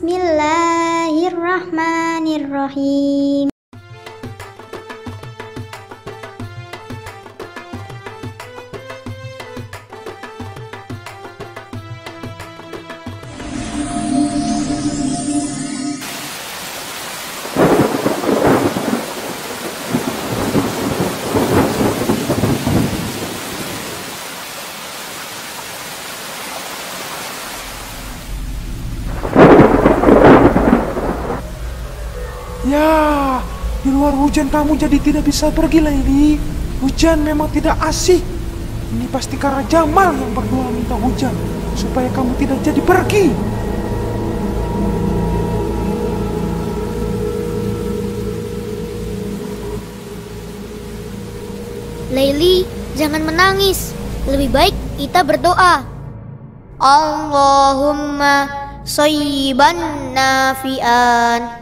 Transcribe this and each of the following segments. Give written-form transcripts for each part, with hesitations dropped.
Bismillahirrahmanirrahim. Ya, di luar hujan kamu jadi tidak bisa pergi, Laily. Hujan memang tidak asik. Ini pasti karena Jamal yang berdoa minta hujan supaya kamu tidak jadi pergi. Laily, jangan menangis. Lebih baik kita berdoa. Allahumma shoyyiban nafi'an.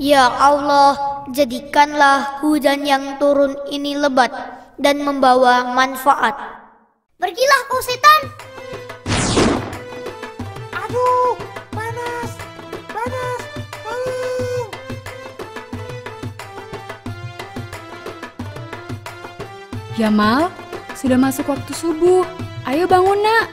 Ya Allah, jadikanlah hujan yang turun ini lebat dan membawa manfaat. Pergilah kau setan! Aduh, panas! Panas! Tolong! Jamal, sudah masuk waktu subuh. Ayo bangun, nak!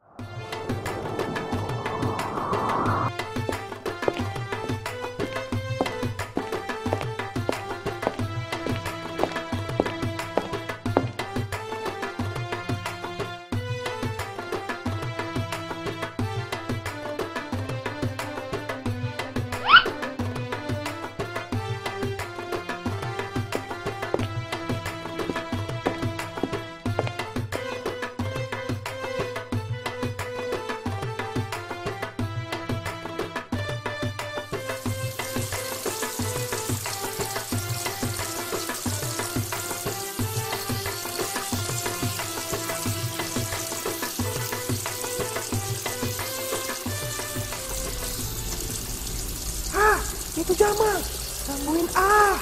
Itu Jamal, gangguin ah!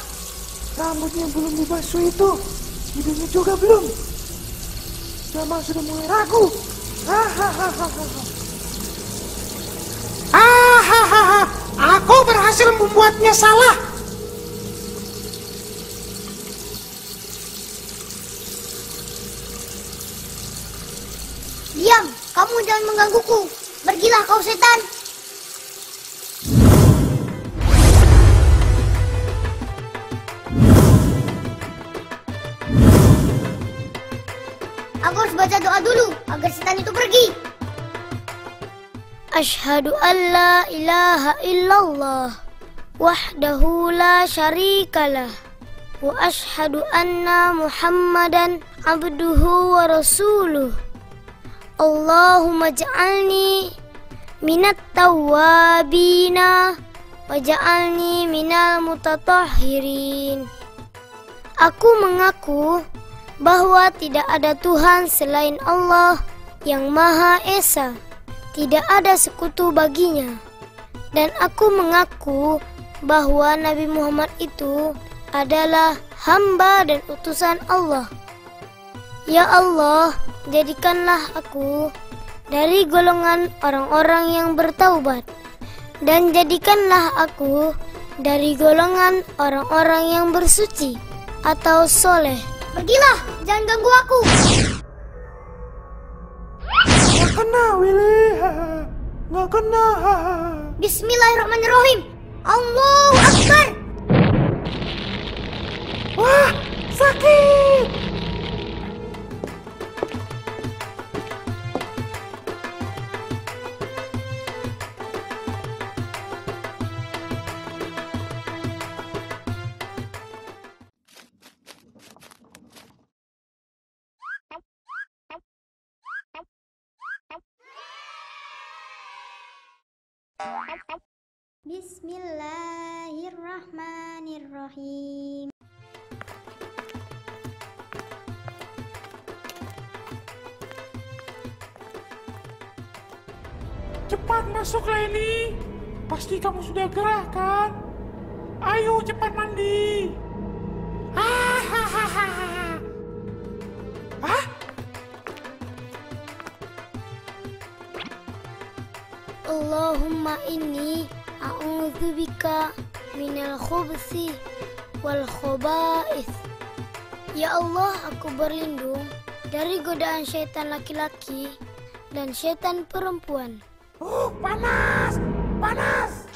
Rambutnya belum dibasuh itu, hidungnya juga belum. Jamal sudah mulai ragu. Hahaha, aku berhasil membuatnya salah. Diam, kamu jangan menggangguku. Pergilah kau setan. Aku harus baca doa dulu agar setan itu pergi. Asyhadu an la ilaha illallah wahdahu la syarikalah wa asyhadu anna Muhammadan abduhu wa rasuluh. Allahumma ij'alni minat tawwabina waj'alni minal mutatahhirin. Aku mengaku bahwa tidak ada Tuhan selain Allah yang Maha Esa, tidak ada sekutu baginya. Dan aku mengaku bahwa Nabi Muhammad itu adalah hamba dan utusan Allah. Ya Allah, jadikanlah aku dari golongan orang-orang yang bertaubat, dan jadikanlah aku dari golongan orang-orang yang bersuci atau soleh. Pergilah, jangan ganggu aku. Nggak kena, Willy. Nggak kena. Bismillahirrahmanirrahim. Allahu Akbar. Wah, sakit. Bismillahirrahmanirrahim. Cepat masuk, Leni. Pasti kamu sudah gerah, kan? Ayo cepat mandi. Hahaha. Hah? Allahumma inni auzubika min al kubsi wal kubais. Ya Allah, aku berlindung dari godaan syaitan laki-laki dan syaitan perempuan. Panas! Panas!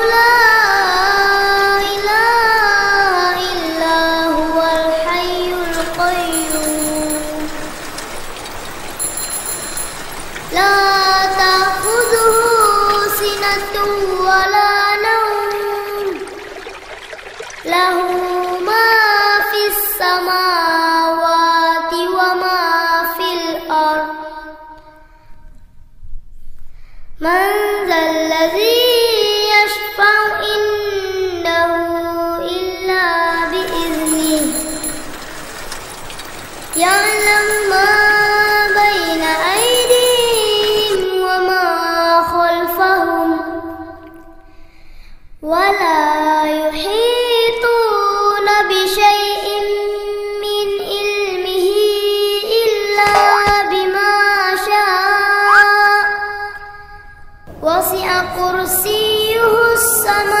la ilaha illa huwal hayyul qayyum. La ta'khudhuhu sinatun wa la nawm. Lahu ma fis samawati wa ma fil ard. Man zal ladzi yashfa'u indahu illa bi idznih. Ya'lam ma baina aydihim wa ma khalfahum wa la yuhituna bi syai'in min ilmihi illa bima syaa. Wasi'a kursiyyuhus sama